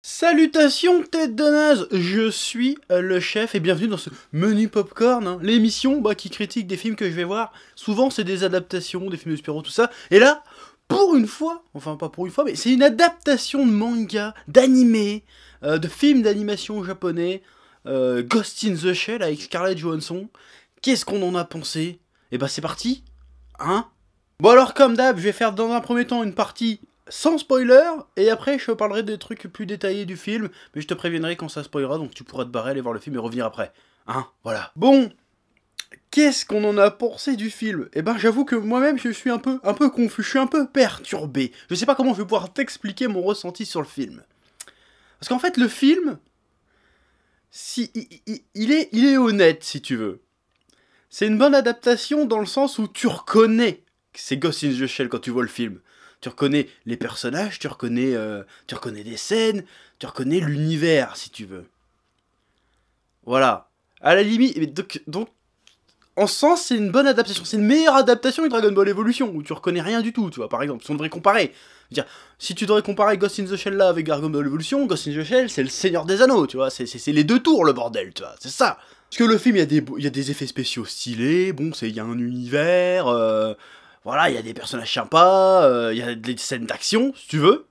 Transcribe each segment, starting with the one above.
Salutations tête de naze, je suis le chef et bienvenue dans ce menu popcorn, hein, l'émission qui critique des films que je vais voir. Souvent c'est des adaptations, des films de super-héros, tout ça. Et là, pour une fois, enfin pas pour une fois, mais c'est une adaptation de manga, d'animé, de films d'animation japonais, Ghost in the Shell avec Scarlett Johansson. Qu'est-ce qu'on en a pensé? Et bah c'est parti, hein. Bon alors comme d'hab, je vais faire dans un premier temps une partie sans spoiler, et après je te parlerai des trucs plus détaillés du film, mais je te préviendrai quand ça spoilera, donc tu pourras te barrer, aller voir le film et revenir après. Hein, voilà. Bon, qu'est-ce qu'on en a pensé du film? Eh ben j'avoue que moi-même je suis un peu confus, je suis un peu perturbé. Je sais pas comment je vais pouvoir t'expliquer mon ressenti sur le film. Parce qu'en fait le film, il est honnête si tu veux. C'est une bonne adaptation dans le sens où tu reconnais que c'est Ghost in the Shell quand tu vois le film. Tu reconnais les personnages, tu reconnais des scènes, tu reconnais l'univers, si tu veux. Voilà. À la limite, donc en ce sens, c'est une bonne adaptation. C'est une meilleure adaptation que Dragon Ball Evolution, où tu reconnais rien du tout, tu vois, par exemple. Si on devrait comparer. Dire, si tu devrais comparer Ghost in the Shell là avec Dragon Ball Evolution, Ghost in the Shell, c'est le Seigneur des Anneaux, tu vois. C'est les deux tours, le bordel, tu vois. C'est ça. Parce que le film, il y a des effets spéciaux stylés, bon, il y a un univers... Voilà, il y a des personnages sympas, il y a des scènes d'action, si tu veux.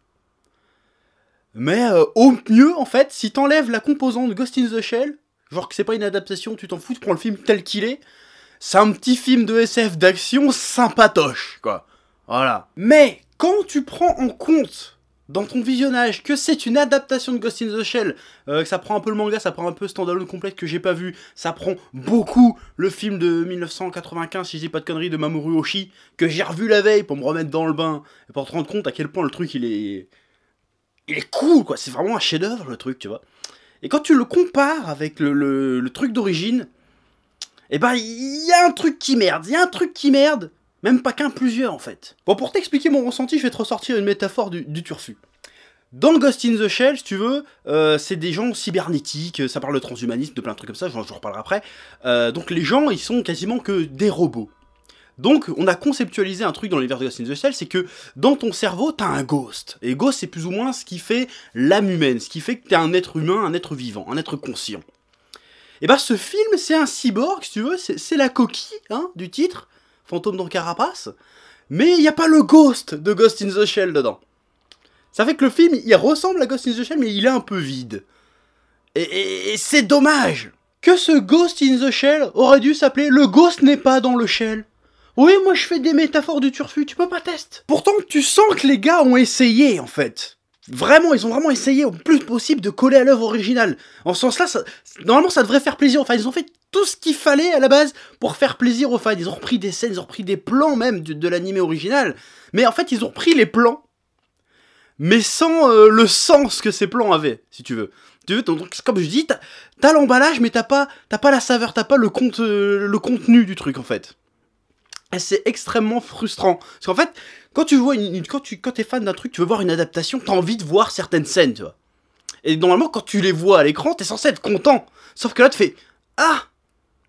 Mais au mieux, en fait, si t'enlèves la composante Ghost in the Shell, genre que c'est pas une adaptation, tu t'en fous, tu prends le film tel qu'il est, c'est un petit film de SF d'action sympatoche, quoi. Voilà. Mais quand tu prends en compte, dans ton visionnage, que c'est une adaptation de Ghost in the Shell, que ça prend un peu le manga, ça prend un peu Standalone Complète que j'ai pas vu, ça prend beaucoup le film de 1995, si je dis pas de conneries, de Mamoru Oshii, que j'ai revu la veille pour me remettre dans le bain, et pour te rendre compte à quel point le truc il est cool, quoi, c'est vraiment un chef-d'œuvre le truc, tu vois. Et quand tu le compares avec le truc d'origine, eh ben il y a un truc qui merde, même pas qu'un, plusieurs en fait. Bon, pour t'expliquer mon ressenti, je vais te ressortir une métaphore du turfu. Dans Ghost in the Shell, si tu veux, c'est des gens cybernétiques, ça parle de transhumanisme, de plein de trucs comme ça, je vous reparlerai après. Donc les gens, ils sont quasiment que des robots. Donc on a conceptualisé un truc dans l'univers de Ghost in the Shell, c'est que dans ton cerveau, t'as un ghost. Et ghost, c'est plus ou moins ce qui fait l'âme humaine, ce qui fait que t'es un être humain, un être vivant, un être conscient. Et bah ce film, c'est un cyborg, si tu veux, c'est la coquille hein, du titre, Fantôme dans Carapace, mais il n'y a pas le ghost de Ghost in the Shell dedans. Ça fait que le film, il ressemble à Ghost in the Shell, mais il est un peu vide. Et c'est dommage que ce Ghost in the Shell aurait dû s'appeler « Le ghost n'est pas dans le shell ». Oui, moi je fais des métaphores du turfu, tu peux pas tester. Pourtant, tu sens que les gars ont essayé, en fait. Vraiment, ils ont vraiment essayé au plus possible de coller à l'œuvre originale. En ce sens-là, normalement, ça devrait faire plaisir. Enfin, ils ont fait tout ce qu'il fallait à la base pour faire plaisir aux fans. Ils ont repris des scènes, ils ont repris des plans même de l'anime original. Mais en fait, ils ont repris les plans, mais sans le sens que ces plans avaient, si tu veux. Tu veux, donc, comme je dis, t'as l'emballage, mais t'as pas la saveur, t'as pas le contenu du truc, en fait. Et c'est extrêmement frustrant. Parce qu'en fait, quand t'es fan d'un truc, tu veux voir une adaptation, t'as envie de voir certaines scènes, tu vois. Et normalement, quand tu les vois à l'écran, t'es censé être content. Sauf que là, tu fais « Ah !»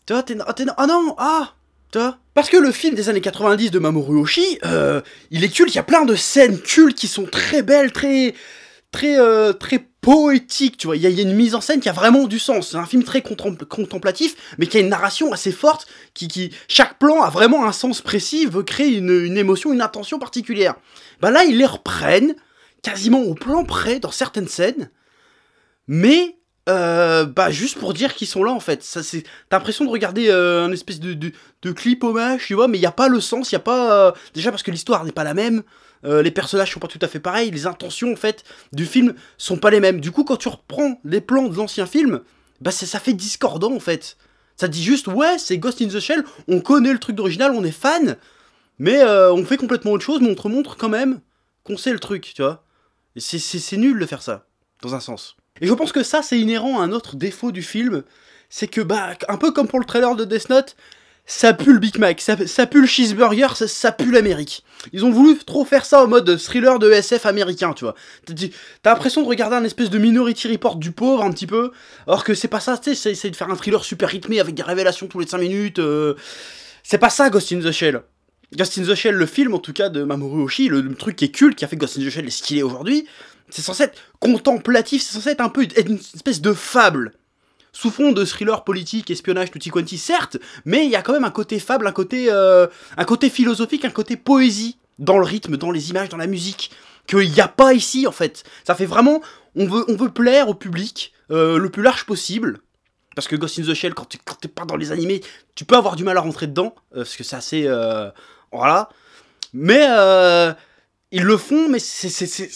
Tu vois, tu vois. Parce que le film des années 90 de Mamoru Oshii, il est culte, il y a plein de scènes cultes qui sont très belles, très poétiques, tu vois. Il y a une mise en scène qui a vraiment du sens. C'est un film très contemplatif, mais qui a une narration assez forte, chaque plan a vraiment un sens précis, veut créer une émotion, une intention particulière. Bah là, ils les reprennent, quasiment au plan près, dans certaines scènes, mais... juste pour dire qu'ils sont là en fait. T'as l'impression de regarder un espèce de clip hommage, tu vois, mais il n'y a pas le sens, il n'y a pas... Déjà parce que l'histoire n'est pas la même, les personnages sont pas tout à fait pareils, les intentions en fait du film sont pas les mêmes. Du coup quand tu reprends les plans de l'ancien film, bah ça fait discordant en fait. Ça te dit juste ouais c'est Ghost in the Shell, on connaît le truc d'original, on est fan, mais on fait complètement autre chose, mais on te remontre quand même qu'on sait le truc, tu vois. Et c'est nul de faire ça, dans un sens. Et je pense que ça, c'est inhérent à un autre défaut du film, c'est que, un peu comme pour le trailer de Death Note, ça pue le Big Mac, ça pue le cheeseburger, ça pue l'Amérique. Ils ont voulu trop faire ça en mode thriller de SF américain, tu vois. T'as l'impression de regarder un espèce de Minority Report du pauvre, un petit peu, alors que c'est pas ça, tu sais, c'est de faire un thriller super rythmé avec des révélations tous les 5 minutes, c'est pas ça Ghost in the Shell. Ghost in the Shell, le film en tout cas de Mamoru Oshii, le truc qui est culte, qui a fait Ghost in the Shell est ce qu'il est aujourd'hui, C'est censé être contemplatif, c'est censé être un peu être une espèce de fable. Sous fond de thriller politique, espionnage, tutti quanti, certes, mais il y a quand même un côté fable, un côté philosophique, un côté poésie, dans le rythme, dans les images, dans la musique, qu'il n'y a pas ici, en fait. Ça fait vraiment... On veut plaire au public le plus large possible, parce que Ghost in the Shell, quand t'es pas dans les animés, tu peux avoir du mal à rentrer dedans, parce que c'est assez... voilà. Mais... ils le font, mais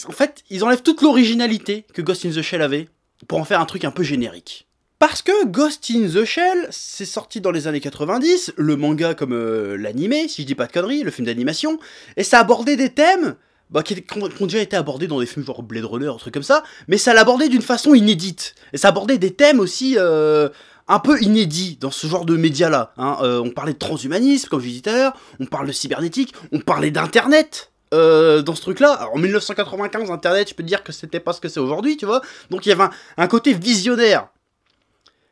en fait, ils enlèvent toute l'originalité que Ghost in the Shell avait pour en faire un truc un peu générique. Parce que Ghost in the Shell, c'est sorti dans les années 90, le manga comme l'animé, si je dis pas de conneries, le film d'animation, et ça abordait des thèmes qui ont déjà été abordés dans des films genre Blade Runner, un truc comme ça, mais ça l'abordait d'une façon inédite. Et ça abordait des thèmes aussi un peu inédits dans ce genre de média-là. Hein. On parlait de transhumanisme, comme je disais tout à l'heure, on parle de cybernétique, on parlait d'Internet. Dans ce truc-là, en 1995, Internet, je peux te dire que c'était pas ce que c'est aujourd'hui, tu vois. Donc il y avait un côté visionnaire.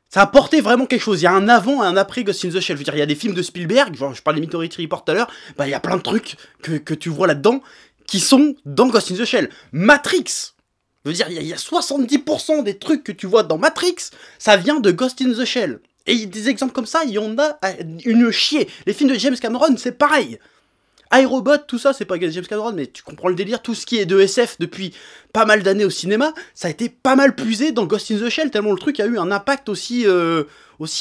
Ça apportait vraiment quelque chose. Il y a un avant et un après Ghost in the Shell. Je veux dire, il y a des films de Spielberg, genre, je parlais de Minority Report tout à l'heure, bah il y a plein de trucs que tu vois là-dedans qui sont dans Ghost in the Shell. Matrix, je veux dire, il y a 70% des trucs que tu vois dans Matrix, ça vient de Ghost in the Shell. Et des exemples comme ça, il y en a une chier. Les films de James Cameron, c'est pareil. iRobot, tout ça, c'est pas James Cameron, mais tu comprends le délire, tout ce qui est de SF depuis pas mal d'années au cinéma, ça a été pas mal puisé dans Ghost in the Shell, tellement le truc a eu un impact aussi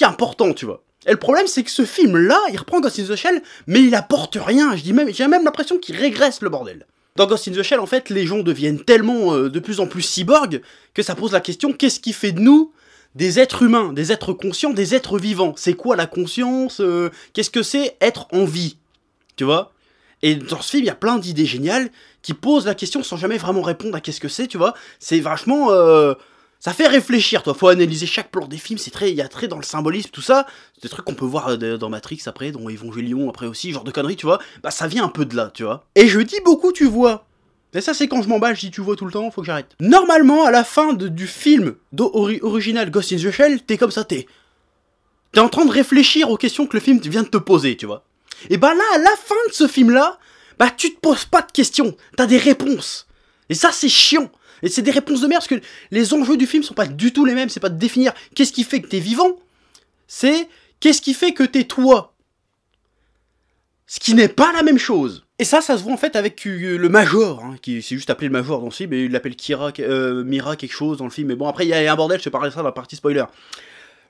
important, tu vois. Et le problème, c'est que ce film-là, il reprend Ghost in the Shell, mais il apporte rien, j'ai même l'impression qu'il régresse le bordel. Dans Ghost in the Shell, en fait, les gens deviennent tellement de plus en plus cyborgs, que ça pose la question, qu'est-ce qui fait de nous des êtres humains, des êtres conscients, des êtres vivants? C'est quoi la conscience? Qu'est-ce que c'est être en vie? Tu vois? Et dans ce film, il y a plein d'idées géniales qui posent la question sans jamais vraiment répondre à qu'est-ce que c'est, tu vois. C'est vachement... ça fait réfléchir, toi. Faut analyser chaque plan des films, il y a très dans le symbolisme, tout ça. C'est des trucs qu'on peut voir dans Matrix après, dans Evangelion après aussi, genre de conneries, tu vois. Bah, ça vient un peu de là, tu vois. Et je dis beaucoup, tu vois. Mais ça, c'est quand je m'emballe, je dis tu vois tout le temps, faut que j'arrête. Normalement, à la fin du film original Ghost in the Shell, t'es comme ça, t'es en train de réfléchir aux questions que le film vient de te poser, tu vois. Et bah là, à la fin de ce film-là, bah tu te poses pas de questions, t'as des réponses. Et ça, c'est chiant. Et c'est des réponses de merde, parce que les enjeux du film sont pas du tout les mêmes, c'est pas de définir qu'est-ce qui fait que t'es vivant, c'est qu'est-ce qui fait que t'es toi. Ce qui n'est pas la même chose. Et ça se voit en fait avec le Major, hein, qui s'est juste appelé le Major dans ce film, et il l'appelle Kira, Mira quelque chose dans le film, mais bon, après il y a un bordel, je te parlerai de ça dans la partie spoiler.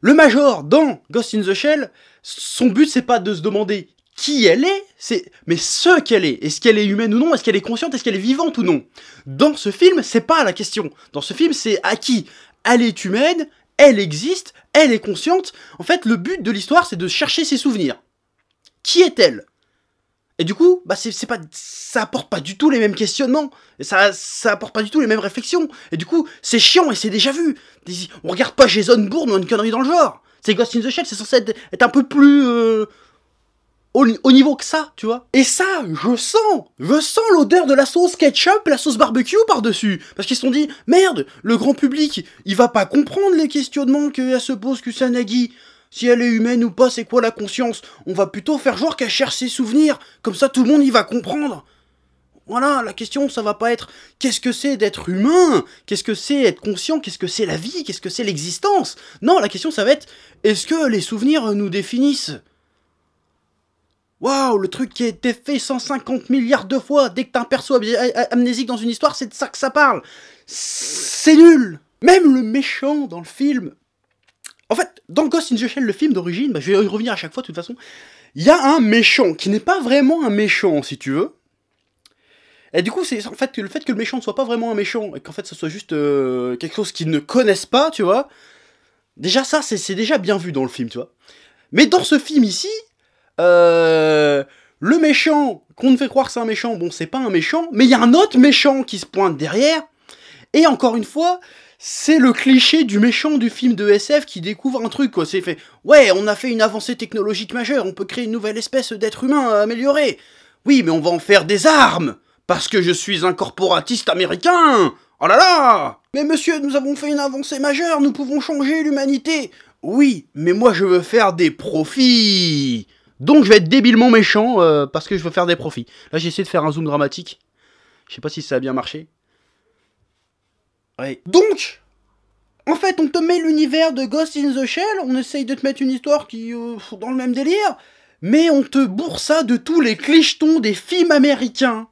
Le Major, dans Ghost in the Shell, son but c'est pas de se demander qui elle est, mais ce qu'elle est. Est-ce qu'elle est humaine ou non? Est-ce qu'elle est consciente? Est-ce qu'elle est vivante ou non? Dans ce film, c'est pas la question. Dans ce film, c'est acquis. Elle est humaine, elle existe, elle est consciente. En fait, le but de l'histoire, c'est de chercher ses souvenirs. Qui est-elle? Et du coup, bah ça apporte pas du tout les mêmes questionnements, et ça apporte pas du tout les mêmes réflexions. Et du coup, c'est chiant et c'est déjà vu. On regarde pas Jason Bourne ou une connerie dans le genre. C'est Ghost in the Shell, c'est censé être un peu plus... au niveau que ça, tu vois. Et ça, je sens l'odeur de la sauce ketchup et la sauce barbecue par-dessus. Parce qu'ils se sont dit, merde, le grand public, il va pas comprendre les questionnements qu'elle se pose Kusanagi. Si elle est humaine ou pas, c'est quoi la conscience? On va plutôt faire genre qu'elle cherche ses souvenirs. Comme ça, tout le monde y va comprendre. Voilà, la question, ça va pas être, qu'est-ce que c'est d'être humain? Qu'est-ce que c'est être conscient? Qu'est-ce que c'est la vie? Qu'est-ce que c'est l'existence? Non, la question, ça va être, est-ce que les souvenirs nous définissent? Waouh, le truc qui a été fait 150 milliards de fois, dès que t'as un perso amnésique dans une histoire, c'est de ça que ça parle. C'est nul. Même le méchant dans le film... En fait, dans Ghost in the Shell, le film d'origine, je vais y revenir à chaque fois de toute façon, il y a un méchant qui n'est pas vraiment un méchant, si tu veux. Et du coup, c'est en fait le que le méchant ne soit pas vraiment un méchant, et qu'en fait, ça soit juste quelque chose qu'ils ne connaissent pas, tu vois. Déjà ça, c'est déjà bien vu dans le film, tu vois. Mais dans ce film ici... le méchant, qu'on ne fait croire que c'est un méchant, bon c'est pas un méchant, mais il y a un autre méchant qui se pointe derrière, et encore une fois, c'est le cliché du méchant du film de SF qui découvre un truc, quoi, c'est fait, ouais, on a fait une avancée technologique majeure, on peut créer une nouvelle espèce d'être humain amélioré, oui, mais on va en faire des armes, parce que je suis un corporatiste américain, oh là là, mais monsieur, nous avons fait une avancée majeure, nous pouvons changer l'humanité, oui, mais moi je veux faire des profits. Donc je vais être débilement méchant parce que je veux faire des profits. Là j'ai essayé de faire un zoom dramatique. Je sais pas si ça a bien marché. Oui. Donc, en fait, on te met l'univers de Ghost in the Shell, on essaye de te mettre une histoire qui dans le même délire, mais on te bourre ça de tous les clichetons des films américains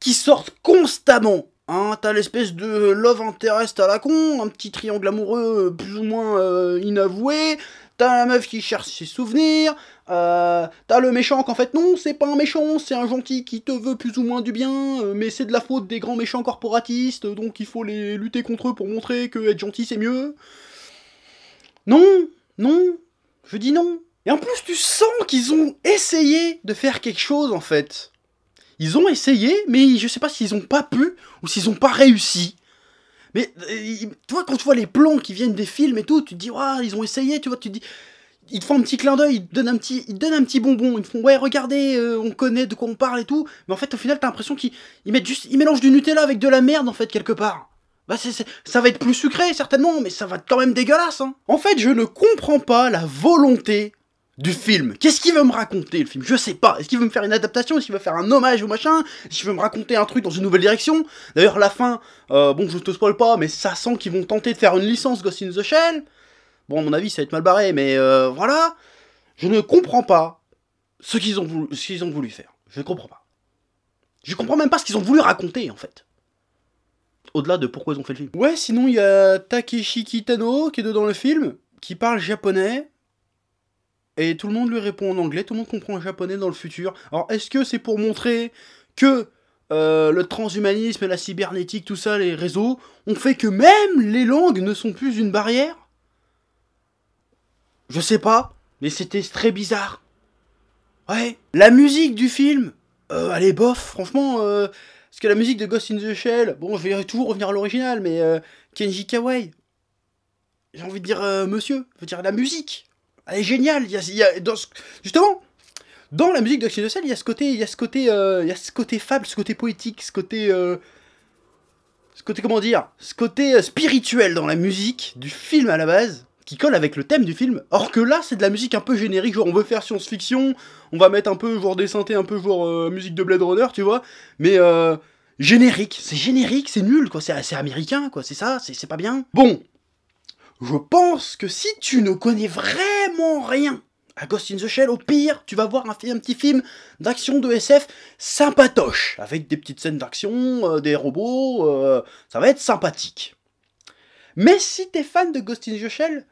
qui sortent constamment. Hein, t'as l'espèce de love interest à la con, un petit triangle amoureux plus ou moins inavoué, t'as la meuf qui cherche ses souvenirs, t'as le méchant qu'en fait non, c'est pas un méchant, c'est un gentil qui te veut plus ou moins du bien, mais c'est de la faute des grands méchants corporatistes, donc il faut les lutter contre eux pour montrer que être gentil c'est mieux. Non, non, je dis non. Et en plus tu sens qu'ils ont essayé de faire quelque chose en fait. Ils ont essayé, mais je sais pas s'ils ont pas pu ou s'ils ont pas réussi. Mais tu vois, quand tu vois les plans qui viennent des films et tout, tu te dis, ouais, ils ont essayé, tu vois, tu te dis, ils te font un petit clin d'œil, ils te donnent un petit bonbon, ils te font, ouais, regardez, on connaît de quoi on parle et tout. Mais en fait, au final, t'as l'impression qu'ils mélangent du Nutella avec de la merde, en fait, quelque part. Bah, ça va être plus sucré, certainement, mais ça va être quand même dégueulasse, hein. En fait, je ne comprends pas la volonté du film. Qu'est-ce qu'il veut me raconter, le film? Je sais pas. Est-ce qu'il veut me faire une adaptation? Est-ce qu'il veut faire un hommage au machin? Est-ce qu'il veut me raconter un truc dans une nouvelle direction? D'ailleurs, la fin, bon, je te spoil pas, mais ça sent qu'ils vont tenter de faire une licence Ghost in the Shell. Bon, à mon avis, ça va être mal barré, mais voilà. Je ne comprends pas ce qu'ils ont voulu faire. Je ne comprends pas. Je comprends même pas ce qu'ils ont voulu raconter, en fait. Au-delà de pourquoi ils ont fait le film. Ouais, sinon, il y a Takeshi Kitano, qui est dedans le film, qui parle japonais. Et tout le monde lui répond en anglais, tout le monde comprend le japonais dans le futur. Alors, est-ce que c'est pour montrer que le transhumanisme, la cybernétique, tout ça, les réseaux, ont fait que même les langues ne sont plus une barrière? Je sais pas, mais c'était très bizarre. Ouais. La musique du film, elle est bof, franchement. Parce que la musique de Ghost in the Shell, bon, je vais toujours revenir à l'original, mais Kenji Kawai, j'ai envie de dire monsieur, je veux dire la musique. Elle est géniale, justement, dans la musique de Ghost in the Shell, il y a ce côté, fable, ce côté poétique, ce côté spirituel dans la musique du film à la base, qui colle avec le thème du film, or que là, c'est de la musique un peu générique, genre on veut faire science-fiction, on va mettre un peu, genre des synthés, un peu genre musique de Blade Runner, tu vois, mais générique, c'est nul, quoi, c'est américain, quoi, c'est ça, c'est pas bien. Bon. Je pense que si tu ne connais vraiment rien à Ghost in the Shell, au pire, tu vas voir un petit film d'action de SF sympatoche, avec des petites scènes d'action, des robots, ça va être sympathique. Mais si t'es fan de Ghost in the Shell,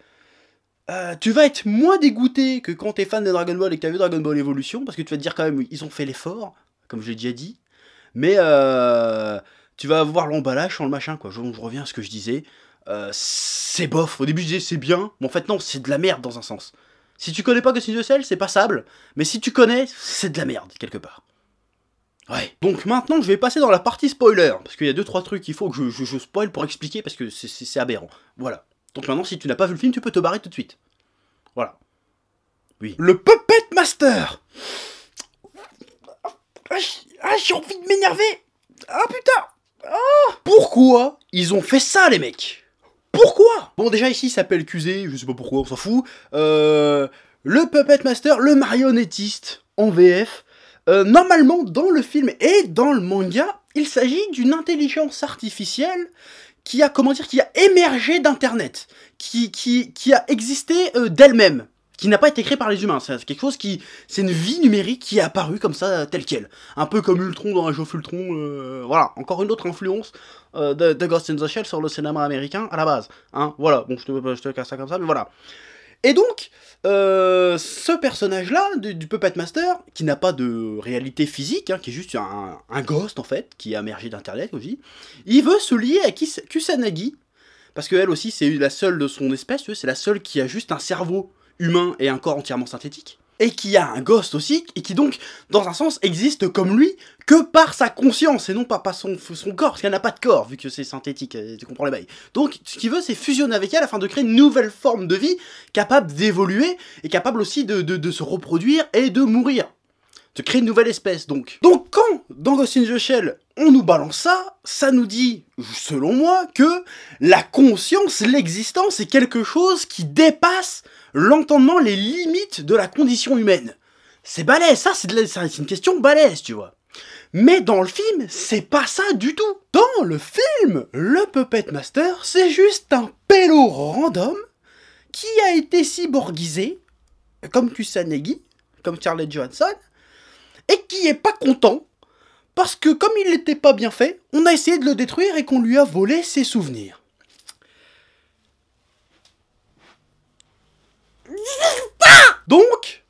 tu vas être moins dégoûté que quand t'es fan de Dragon Ball et que t'as vu Dragon Ball Evolution, parce que tu vas te dire quand même, ils ont fait l'effort, comme je l'ai déjà dit, mais tu vas avoir l'emballage sans le machin, quoi. Je reviens à ce que je disais. C'est bof, au début je disais c'est bien, mais en fait non, c'est de la merde dans un sens. Si tu connais pas Ghost in the Shell, c'est passable, mais si tu connais, c'est de la merde, quelque part. Ouais, donc maintenant je vais passer dans la partie spoiler, parce qu'il y a 2-3 trucs qu'il faut que je spoil pour expliquer, parce que c'est aberrant. Voilà, donc maintenant si tu n'as pas vu le film, tu peux te barrer tout de suite. Voilà. Oui. Le Puppet Master. Ah, j'ai envie de m'énerver. Ah putain, ah. Pourquoi ils ont fait ça, les mecs? Pourquoi? Bon, déjà ici il s'appelle QZ, je sais pas pourquoi, on s'en fout. Le Puppet Master, le marionnettiste en VF. Normalement dans le film et dans le manga, il s'agit d'une intelligence artificielle qui a, comment dire, qui a émergé d'internet, qui a existé d'elle-même, qui n'a pas été créée par les humains. C'est quelque chose qui, c'est une vie numérique qui est apparue comme ça, telle qu'elle. Un peu comme Ultron dans Age of Ultron, voilà, encore une autre influence de Ghost in the Shell sur le cinéma américain à la base, hein, voilà, bon, je te casse ça comme ça, mais voilà. Et donc, ce personnage-là, du Puppet Master, qui n'a pas de réalité physique, hein, qui est juste un ghost, en fait, qui est émergé d'internet aussi, il veut se lier à Kusanagi, parce qu'elle aussi, c'est la seule de son espèce, c'est la seule qui a juste un cerveau humain et un corps entièrement synthétique, et qui a un ghost aussi, et qui donc, dans un sens, existe comme lui, que par sa conscience, et non pas par son corps, parce qu'elle n'a pas de corps, vu que c'est synthétique, tu comprends les bails. Donc, ce qu'il veut, c'est fusionner avec elle, afin de créer une nouvelle forme de vie, capable d'évoluer, et capable aussi de se reproduire, et de mourir. De créer une nouvelle espèce, donc. Donc, quand, dans Ghost in the Shell, on nous balance ça, ça nous dit, selon moi, que la conscience, l'existence, est quelque chose qui dépasse l'entendement, les limites de la condition humaine. C'est balèze, ça c'est une question balèze, tu vois. Mais dans le film, c'est pas ça du tout. Dans le film, le Puppet Master, c'est juste un pélo random qui a été cyborgisé, comme Kusanagi, comme Scarlett Johansson, et qui est pas content, parce que comme il n'était pas bien fait, on a essayé de le détruire et qu'on lui a volé ses souvenirs. Donc,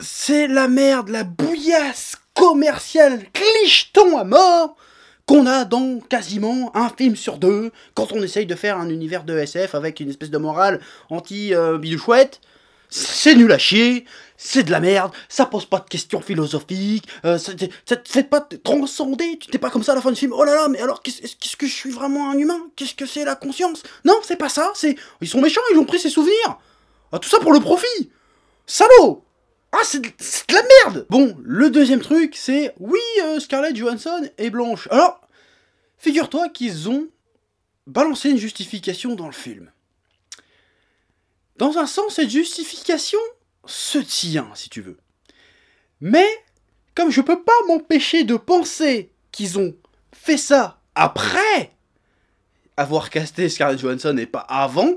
c'est la merde, la bouillasse commerciale, clicheton à mort, qu'on a dans quasiment un film sur deux, quand on essaye de faire un univers de SF avec une espèce de morale anti-bidouchouette. C'est nul à chier, c'est de la merde, ça pose pas de questions philosophiques, c'est pas transcendé, tu t'es pas comme ça à la fin du film, oh là là, mais alors qu'est-ce que je suis vraiment un humain? Qu'est-ce que c'est la conscience? Non, c'est pas ça, c'est... Ils sont méchants, ils ont pris ses souvenirs. Ah, tout ça pour le profit. Salaud. Ah, c'est de la merde. Bon, le deuxième truc, c'est... Oui, Scarlett Johansson est blanche. Alors, figure-toi qu'ils ont balancé une justification dans le film. Dans un sens, cette justification se tient, si tu veux. Mais, comme je peux pas m'empêcher de penser qu'ils ont fait ça après avoir casté Scarlett Johansson et pas avant,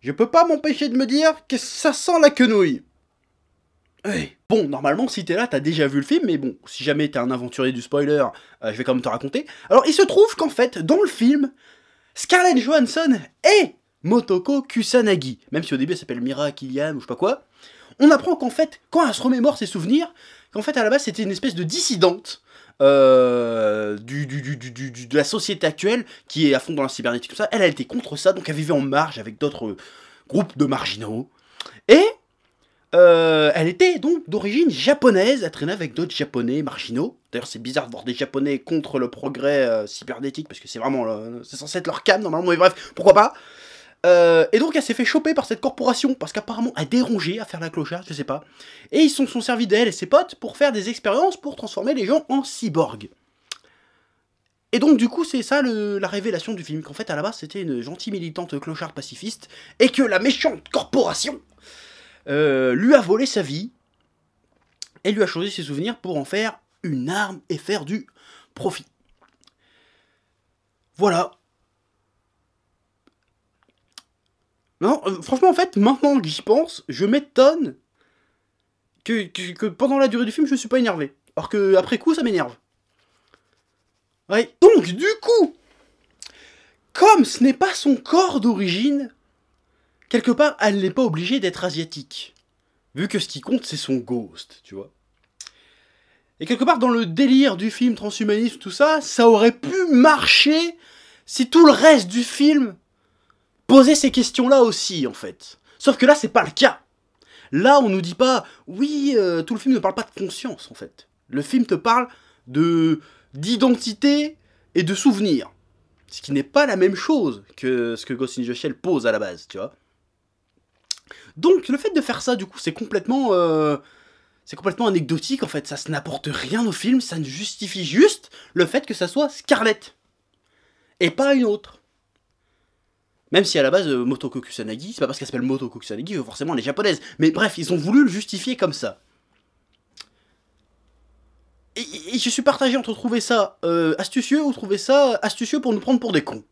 je peux pas m'empêcher de me dire que ça sent la quenouille. Oui. Bon, normalement, si t'es là, t'as déjà vu le film, mais bon, si jamais t'es un aventurier du spoiler, je vais quand même te raconter. Alors, il se trouve qu'en fait, dans le film, Scarlett Johansson est Motoko Kusanagi, même si au début elle s'appelle Mira Killiam ou je sais pas quoi, on apprend qu'en fait, quand elle se remémore ses souvenirs, qu'en fait à la base c'était une espèce de dissidente de la société actuelle, qui est à fond dans la cybernétique, tout ça. Elle a été contre ça, donc elle vivait en marge avec d'autres groupes de marginaux, et elle était donc d'origine japonaise, elle traînait avec d'autres japonais marginaux. D'ailleurs, c'est bizarre de voir des japonais contre le progrès cybernétique, parce que c'est vraiment, c'est censé être leur cam normalement, mais bref, pourquoi pas. Et donc elle s'est fait choper par cette corporation, parce qu'apparemment elle dérangeait à faire la clocharde, je sais pas. Et ils se sont servis d'elle et ses potes pour faire des expériences pour transformer les gens en cyborgs. Et donc du coup c'est ça la révélation du film, qu'en fait à la base c'était une gentille militante clocharde pacifiste, et que la méchante corporation lui a volé sa vie, et lui a choisi ses souvenirs pour en faire une arme et faire du profit. Voilà. Non, franchement, en fait, maintenant que j'y pense, je m'étonne que pendant la durée du film, je suis pas énervé. Alors que après coup, ça m'énerve. Ouais. Donc, du coup, comme ce n'est pas son corps d'origine, quelque part, elle n'est pas obligée d'être asiatique. Vu que ce qui compte, c'est son ghost, tu vois. Et quelque part, dans le délire du film transhumanisme, tout ça, ça aurait pu marcher si tout le reste du film... poser ces questions-là aussi, en fait. Sauf que là, c'est pas le cas. Là, on nous dit pas... Oui, tout le film ne parle pas de conscience, en fait. Le film te parle d'identité et de souvenirs. Ce qui n'est pas la même chose que ce que Ghost in the Shell pose à la base, tu vois. Donc, le fait de faire ça, du coup, c'est complètement anecdotique, en fait. Ça n'apporte rien au film, ça ne justifie juste le fait que ça soit Scarlett. Et pas une autre. Même si à la base, Motoko Kusanagi, c'est pas parce qu'elle s'appelle Motoko Kusanagi, forcément elle est japonaise. Mais bref, ils ont voulu le justifier comme ça. Et je suis partagé entre trouver ça astucieux ou trouver ça astucieux pour nous prendre pour des cons.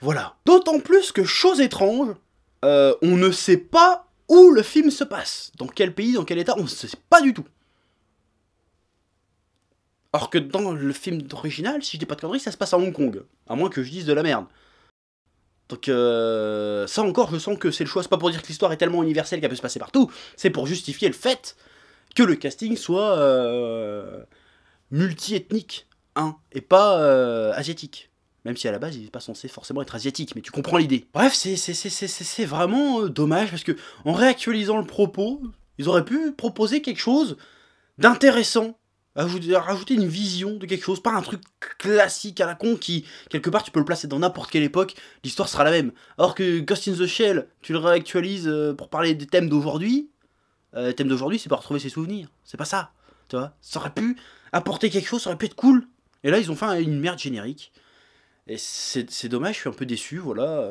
Voilà. D'autant plus que, chose étrange, on ne sait pas où le film se passe. Dans quel pays, dans quel état, on ne sait pas du tout. Alors que dans le film original, si je dis pas de conneries, ça se passe à Hong Kong. À moins que je dise de la merde. Donc ça encore, je sens que c'est le choix. C'est pas pour dire que l'histoire est tellement universelle qu'elle peut se passer partout, c'est pour justifier le fait que le casting soit multi-ethnique, hein, et pas asiatique. Même si à la base, il n'est pas censé forcément être asiatique, mais tu comprends l'idée. Bref, c'est vraiment dommage, parce que en réactualisant le propos, ils auraient pu proposer quelque chose d'intéressant. Rajouter une vision de quelque chose, pas un truc classique à la con qui, quelque part, tu peux le placer dans n'importe quelle époque, l'histoire sera la même. Alors que Ghost in the Shell, tu le réactualises pour parler des thèmes d'aujourd'hui, les thèmes d'aujourd'hui, c'est pas retrouver ses souvenirs, c'est pas ça, tu vois. Ça aurait pu apporter quelque chose, ça aurait pu être cool. Et là, ils ont fait une merde générique. Et c'est dommage, je suis un peu déçu, voilà.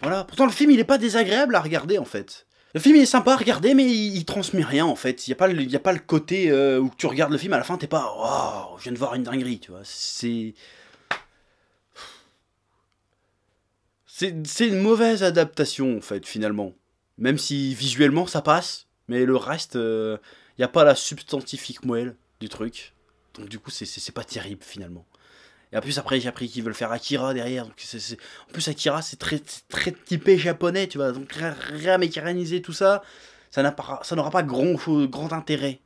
Voilà. Pourtant, le film, il est pas désagréable à regarder, en fait. Le film il est sympa à regarder, mais il transmet rien en fait. Il n'y a pas le côté où tu regardes le film, à la fin t'es pas « Waouh, je viens de voir une dinguerie », tu vois. C'est une mauvaise adaptation en fait, finalement. Même si visuellement ça passe, mais le reste, il n'y a pas la substantifique moelle du truc. Donc du coup, c'est pas terrible finalement. Et en plus, après, j'ai appris qu'ils veulent faire Akira derrière. Donc en plus, Akira, c'est très typé japonais, tu vois. Donc, réaméricaniser tout ça, ça n'aura pas grand intérêt.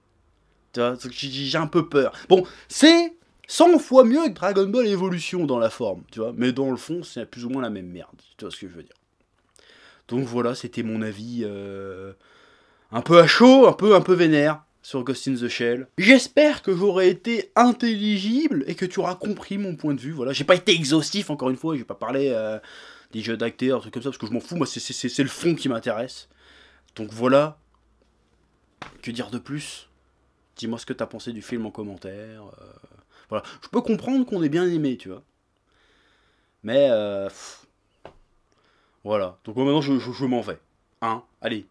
Tu vois, j'ai un peu peur. Bon, c'est 100 fois mieux que Dragon Ball Evolution dans la forme, tu vois. Mais dans le fond, c'est plus ou moins la même merde. Tu vois ce que je veux dire. Donc voilà, c'était mon avis un peu à chaud, un peu vénère sur Ghost in the Shell. J'espère que j'aurai été intelligible et que tu auras compris mon point de vue. Voilà, j'ai pas été exhaustif, encore une fois, j'ai pas parlé des jeux d'acteurs, trucs comme ça, parce que je m'en fous, moi c'est le fond qui m'intéresse. Donc voilà, que dire de plus? Dis-moi ce que t'as pensé du film en commentaire. Voilà, je peux comprendre qu'on ait bien aimé, tu vois. Mais voilà, donc maintenant je m'en vais. Hein, allez.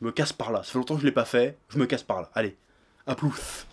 Je me casse par là, ça fait longtemps que je l'ai pas fait, je me casse par là, allez, à plus.